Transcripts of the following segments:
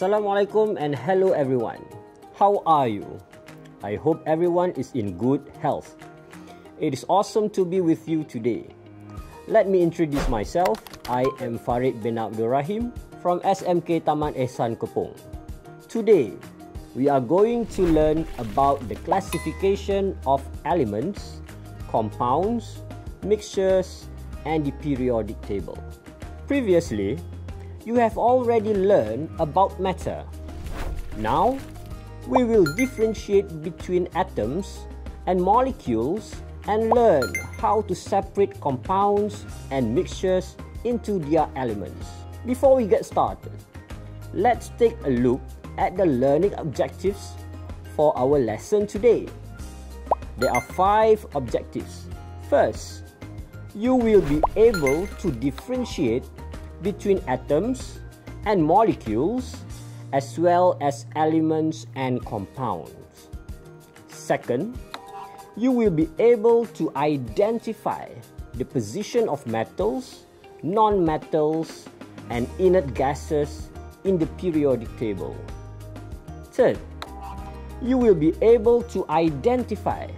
Assalamualaikum and hello everyone. How are you? I hope everyone is in good health. It is awesome to be with you today. Let me introduce myself. I am Farid bin Abdul Rahim from SMK Taman Ehsan Kepong. Today, we are going to learn about the classification of elements, compounds, mixtures, and the periodic table. Previously, you have already learned about matter. Now, we will differentiate between atoms and molecules and learn how to separate compounds and mixtures into their elements. Before we get started, let's take a look at the learning objectives for our lesson today. There are 5 objectives. First, you will be able to differentiate between atoms and molecules as well as elements and compounds. Second, you will be able to identify the position of metals, non-metals, and inert gases in the periodic table. Third, you will be able to identify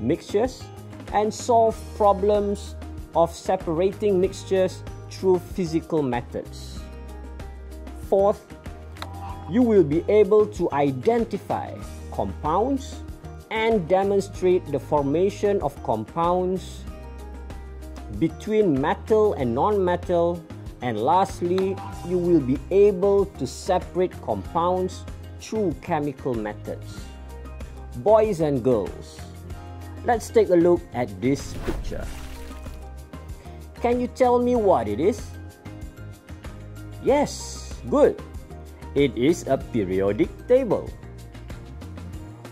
mixtures and solve problems of separating mixtures through physical methods. Fourth, you will be able to identify compounds and demonstrate the formation of compounds between metal and non-metal. And lastly, you will be able to separate compounds through chemical methods. Boys and girls, let's take a look at this picture. Can you tell me what it is? Yes, good. It is a periodic table.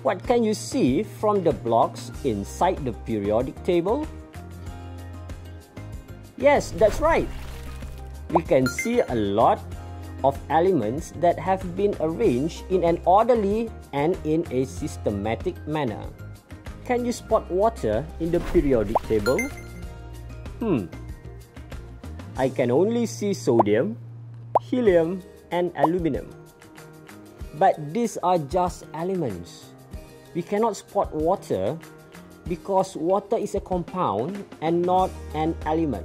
What can you see from the blocks inside the periodic table? Yes, that's right. We can see a lot of elements that have been arranged in an orderly and in a systematic manner. Can you spot water in the periodic table? I can only see sodium, helium, and aluminum. But these are just elements. We cannot spot water because water is a compound and not an element.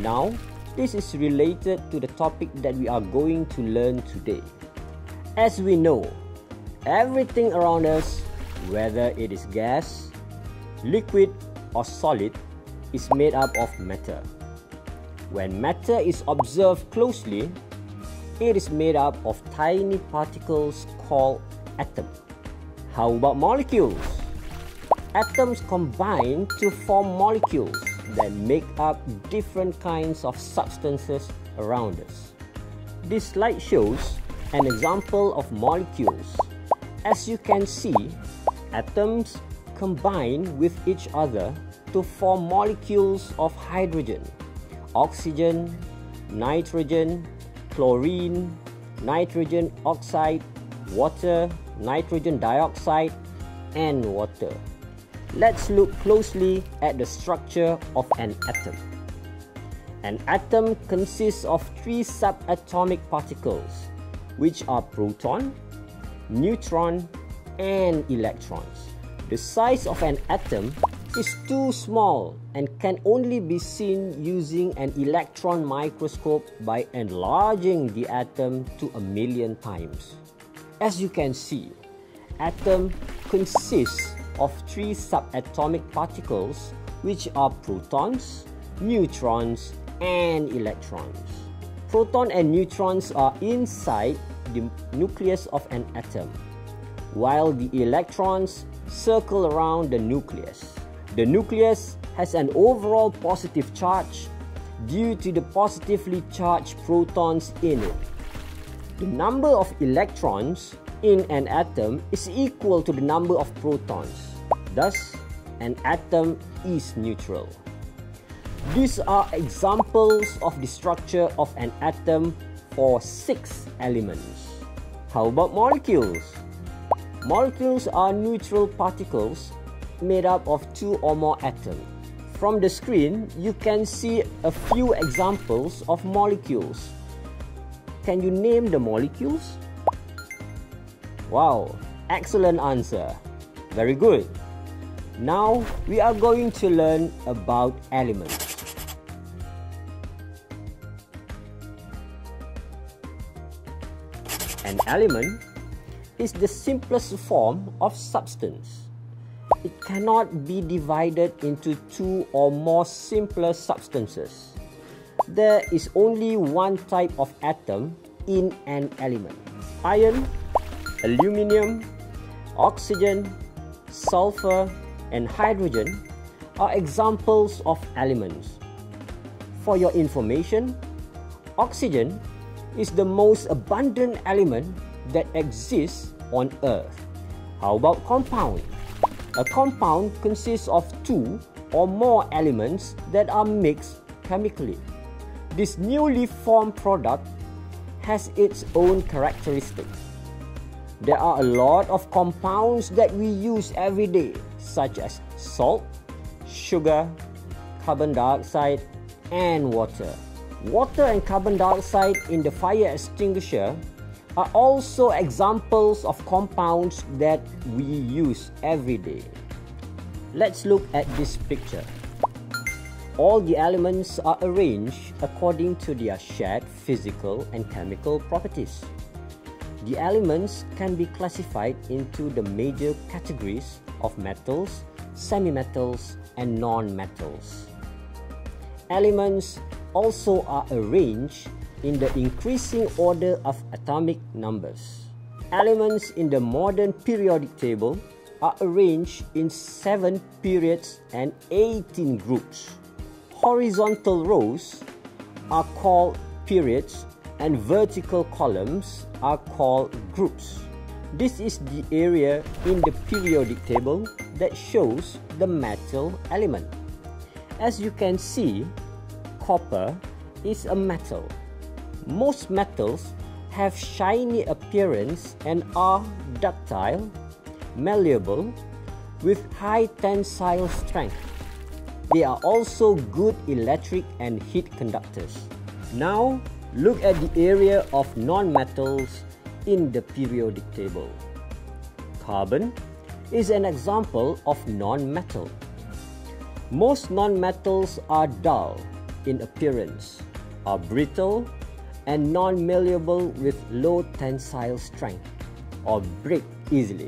Now, this is related to the topic that we are going to learn today. As we know, everything around us, whether it is gas, liquid, or solid, is made up of matter. When matter is observed closely, it is made up of tiny particles called atoms. How about molecules? Atoms combine to form molecules that make up different kinds of substances around us. This slide shows an example of molecules. As you can see, atoms combine with each other to form molecules of hydrogen, oxygen, nitrogen, chlorine, nitrogen oxide, water, nitrogen dioxide, and water. Let's look closely at the structure of an atom. An atom consists of 3 subatomic particles, which are proton, neutron, and electrons. The size of an atom is too small and can only be seen using an electron microscope by enlarging the atom to a million times. As you can see, atom consists of 3 subatomic particles, which are protons, neutrons, and electrons. Proton and neutrons are inside the nucleus of an atom, while the electrons circle around the nucleus. The nucleus has an overall positive charge due to the positively charged protons in it. The number of electrons in an atom is equal to the number of protons. Thus, an atom is neutral. These are examples of the structure of an atom for 6 elements. How about molecules? Molecules are neutral particles made up of 2 or more atoms. From the screen, you can see a few examples of molecules. Can you name the molecules? Wow, excellent answer. Very good. Now we are going to learn about elements. An element is the simplest form of substance. It cannot be divided into two or more simpler substances. There is only one type of atom in an element. Iron, aluminium, oxygen, sulfur, and hydrogen are examples of elements. For your information, oxygen is the most abundant element that exists on Earth. How about compound? A compound consists of two or more elements that are mixed chemically. This newly formed product has its own characteristics. There are a lot of compounds that we use every day, such as salt, sugar, carbon dioxide, and water. Water and carbon dioxide in the fire extinguisher are also examples of compounds that we use every day. Let's look at this picture. All the elements are arranged according to their shared physical and chemical properties. The elements can be classified into the major categories of metals, semi-metals, and non-metals. Elements also are arranged in the increasing order of atomic numbers. Elements in the modern periodic table are arranged in 7 periods and 18 groups. Horizontal rows are called periods and vertical columns are called groups. This is the area in the periodic table that shows the metal element. As you can see, copper is a metal. Most metals have shiny appearance and are ductile, malleable, with high tensile strength. They are also good electric and heat conductors. Now, look at the area of non-metals in the periodic table. Carbon is an example of non-metal. Most non-metals are dull in appearance, are brittle, and non-malleable with low tensile strength, or break easily.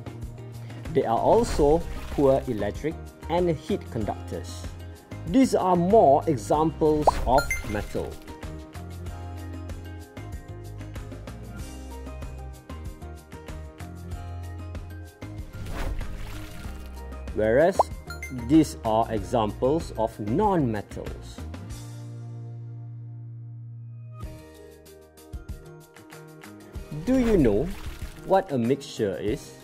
They are also poor electric and heat conductors. These are more examples of metal. Whereas these are examples of non-metals. Do you know what a mixture is?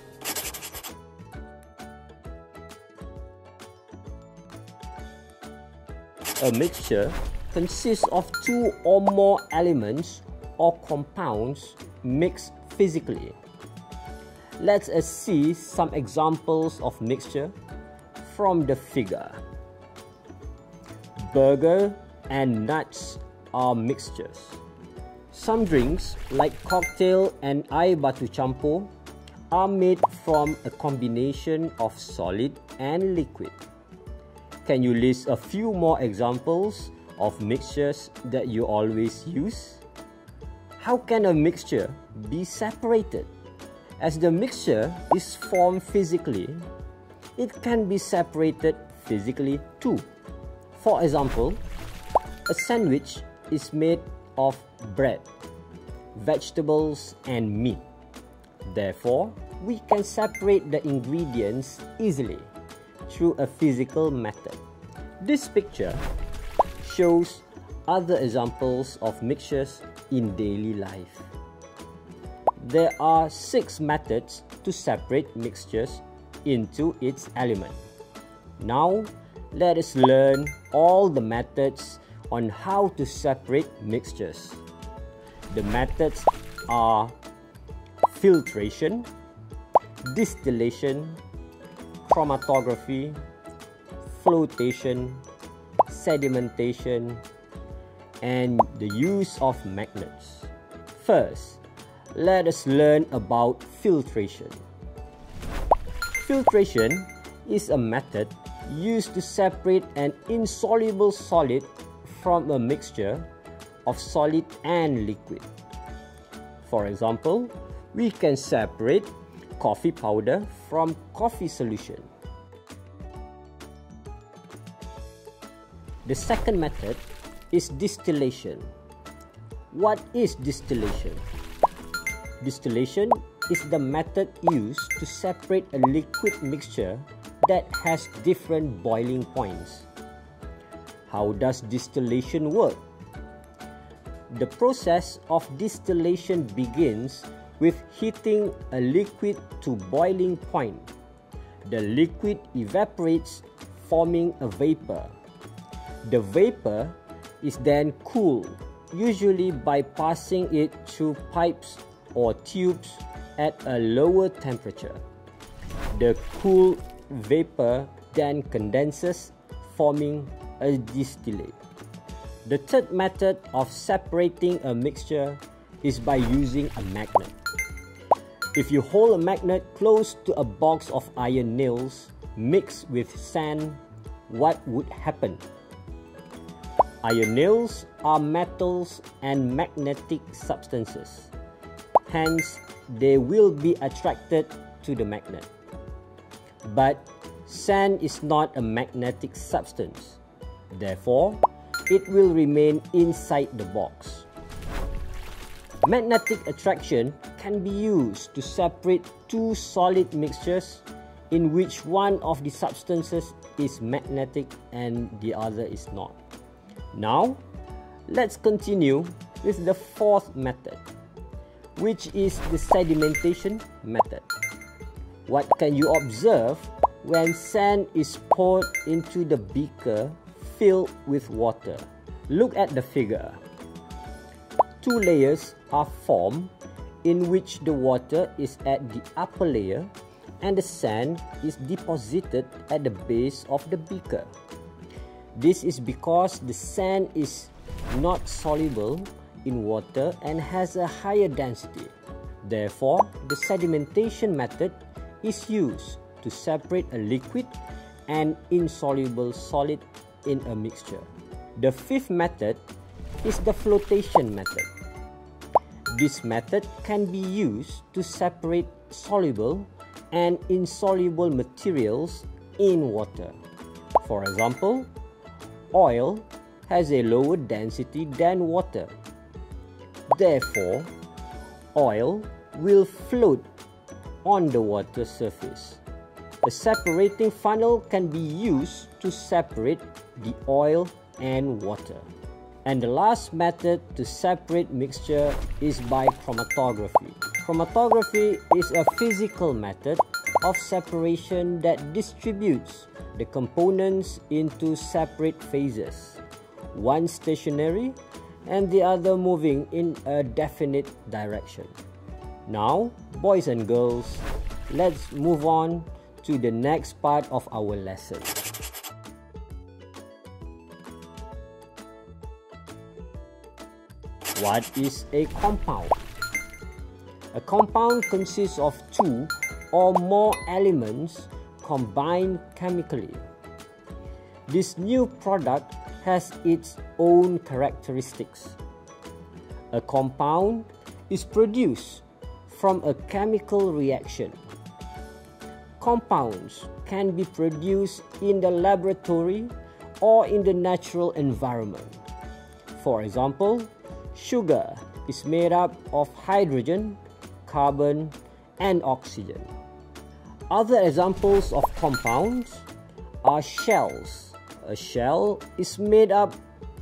A mixture consists of two or more elements or compounds mixed physically. Let us see some examples of mixture from the figure. Burger and nuts are mixtures. Some drinks like cocktail and air batu campur are made from a combination of solid and liquid. Can you list a few more examples of mixtures that you always use? How can a mixture be separated? As the mixture is formed physically, it can be separated physically too. For example, a sandwich is made of bread, vegetables, and meat. Therefore, we can separate the ingredients easily through a physical method. This picture shows other examples of mixtures in daily life. There are 6 methods to separate mixtures into its element. Now, let us learn all the methods on how to separate mixtures. The methods are filtration, distillation, chromatography, flotation, sedimentation, and the use of magnets. First, let us learn about filtration. Filtration is a method used to separate an insoluble solid from a mixture of solid and liquid. For example, we can separate coffee powder from coffee solution. The second method is distillation. What is distillation? Distillation is the method used to separate a liquid mixture that has different boiling points. How does distillation work? The process of distillation begins with heating a liquid to boiling point. The liquid evaporates, forming a vapor. The vapor is then cooled, usually by passing it through pipes or tubes at a lower temperature. The cooled vapor then condenses, forming a distillate. The third method of separating a mixture is by using a magnet. If you hold a magnet close to a box of iron nails mixed with sand, what would happen? Iron nails are metals and magnetic substances. Hence, they will be attracted to the magnet. But sand is not a magnetic substance. Therefore, it will remain inside the box. Magnetic attraction can be used to separate two solid mixtures in which one of the substances is magnetic and the other is not. Now, let's continue with the fourth method, which is the sedimentation method. What can you observe when sand is poured into the beaker filled with water? Look at the figure. Two layers are formed in which the water is at the upper layer and the sand is deposited at the base of the beaker. This is because the sand is not soluble in water and has a higher density. Therefore, the sedimentation method is used to separate a liquid and insoluble solid in a mixture. The fifth method is the flotation method. This method can be used to separate soluble and insoluble materials in water. For example, oil has a lower density than water. Therefore, oil will float on the water surface. A separating funnel can be used to separate the oil and water. And the last method to separate mixture is by chromatography. Chromatography is a physical method of separation that distributes the components into separate phases, one stationary and the other moving in a definite direction. Now, boys and girls, let's move on to the next part of our lesson. What is a compound? A compound consists of two or more elements combined chemically. This new product has its own characteristics. A compound is produced from a chemical reaction. Compounds can be produced in the laboratory or in the natural environment. For example, sugar is made up of hydrogen, carbon, and oxygen. Other examples of compounds are shells. A shell is made up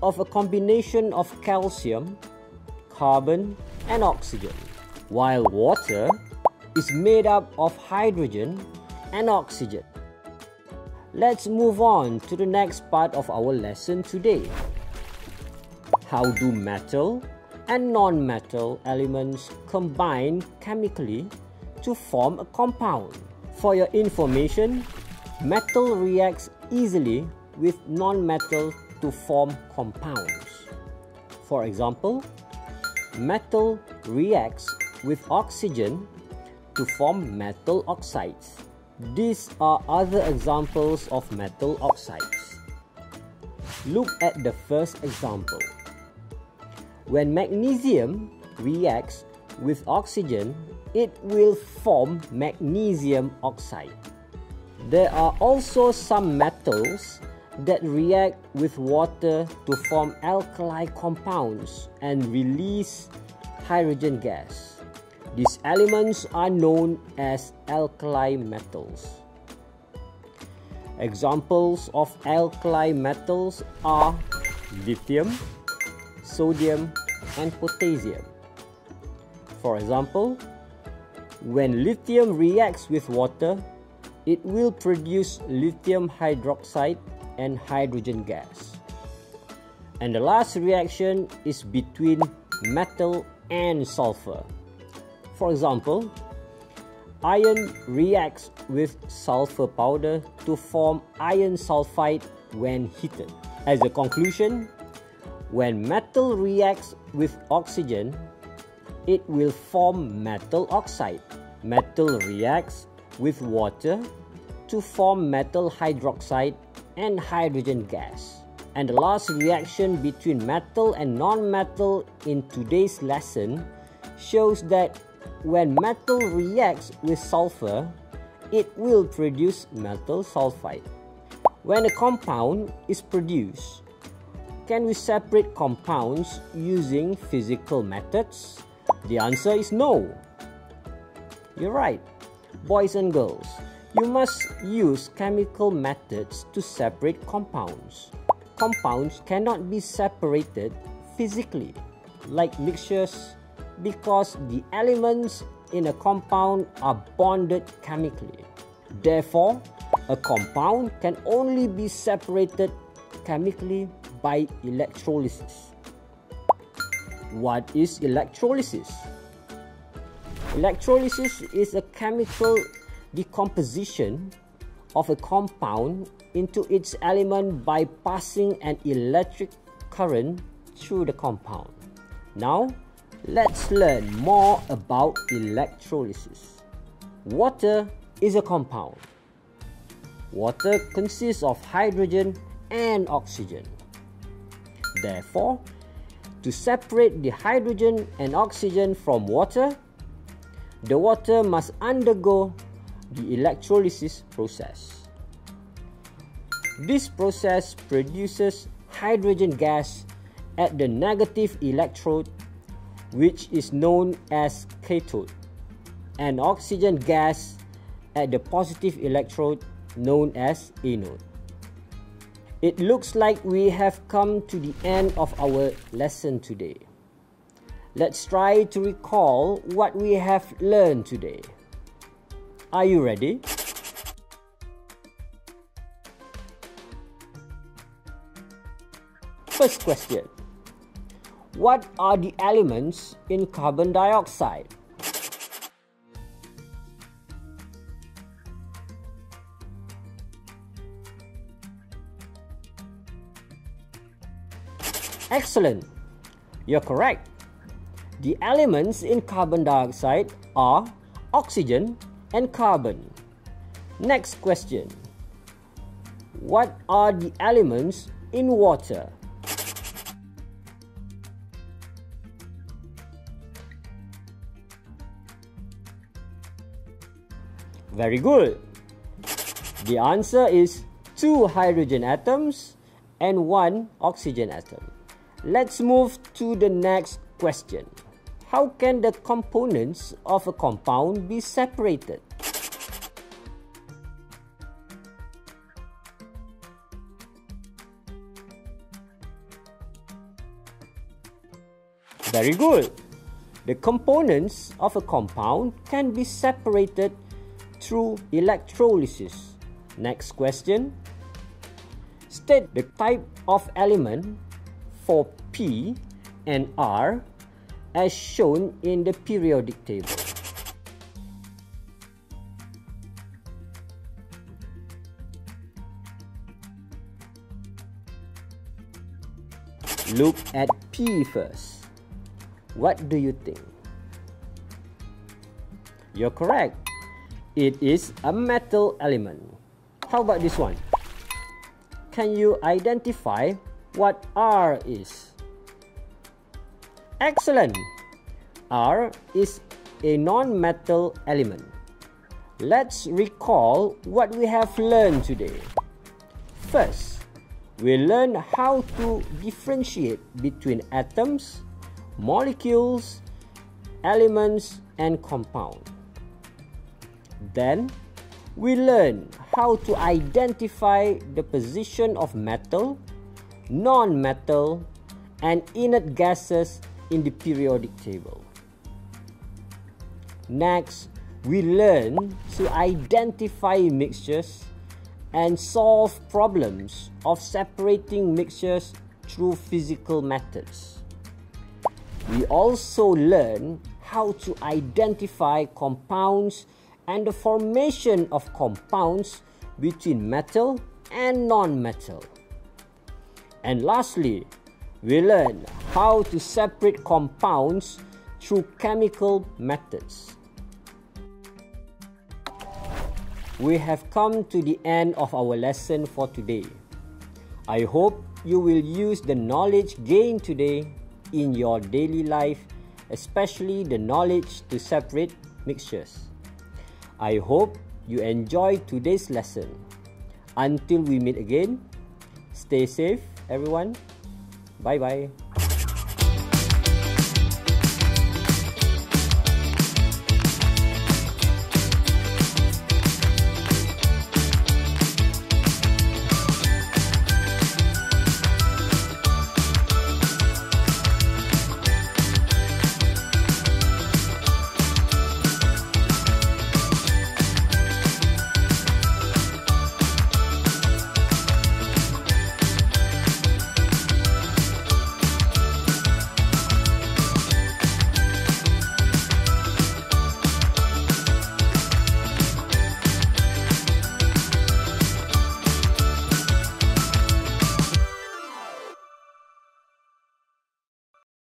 of a combination of calcium, carbon, and oxygen. While water is made up of hydrogen and oxygen. Let's move on to the next part of our lesson today. How do metal and non-metal elements combine chemically to form a compound? For your information, metal reacts easily with non-metal to form compounds. For example, Metal reacts with oxygen to form metal oxides. These are other examples of metal oxides. Look at the first example. When magnesium reacts with oxygen, it will form magnesium oxide. There are also some metals that react with water to form alkali compounds and release hydrogen gas. These elements are known as alkali metals. Examples of alkali metals are lithium, sodium, and potassium. For example, when lithium reacts with water, it will produce lithium hydroxide and hydrogen gas. And the last reaction is between metal and sulfur. For example, iron reacts with sulfur powder to form iron sulfide when heated. As a conclusion, when metal reacts with oxygen, it will form metal oxide. Metal reacts with water to form metal hydroxide and hydrogen gas. And the last reaction between metal and non-metal in today's lesson shows that when metal reacts with sulfur, it will produce metal sulfide. When a compound is produced, can we separate compounds using physical methods? The answer is no. You're right, boys and girls. You must use chemical methods to separate compounds. Compounds cannot be separated physically, like mixtures, because the elements in a compound are bonded chemically. Therefore, a compound can only be separated chemically by electrolysis. What is electrolysis? Electrolysis is a chemical decomposition of a compound into its element by passing an electric current through the compound. Now, let's learn more about electrolysis. Water is a compound. Water consists of hydrogen and oxygen. Therefore, to separate the hydrogen and oxygen from water, the water must undergo the electrolysis process. This process produces hydrogen gas at the negative electrode, which is known as cathode, and oxygen gas at the positive electrode, known as anode. It looks like we have come to the end of our lesson today. Let's try to recall what we have learned today. Are you ready? First question. What are the elements in carbon dioxide? Excellent. You're correct. The elements in carbon dioxide are oxygen and carbon. Next question. What are the elements in water? Very good. The answer is 2 hydrogen atoms and 1 oxygen atom. Let's move to the next question. How can the components of a compound be separated? Very good. The components of a compound can be separated through electrolysis. Next question. State the type of element for P and R as shown in the periodic table. Look at P first. What do you think? You're correct. It is a metal element. How about this one? Can you identify what R is? Excellent! R is a non-metal element. Let's recall what we have learned today. First, we learned how to differentiate between atoms, molecules, elements, and compounds. Then, we learned how to identify the position of metal, non-metal, and inert gases in the periodic table. Next, we learn to identify mixtures and solve problems of separating mixtures through physical methods. We also learn how to identify compounds and the formation of compounds between metal and non-metal. And lastly, we learn how to separate compounds through chemical methods. We have come to the end of our lesson for today. I hope you will use the knowledge gained today in your daily life, especially the knowledge to separate mixtures. I hope you enjoyed today's lesson. Until we meet again, stay safe, everyone. Bye-bye.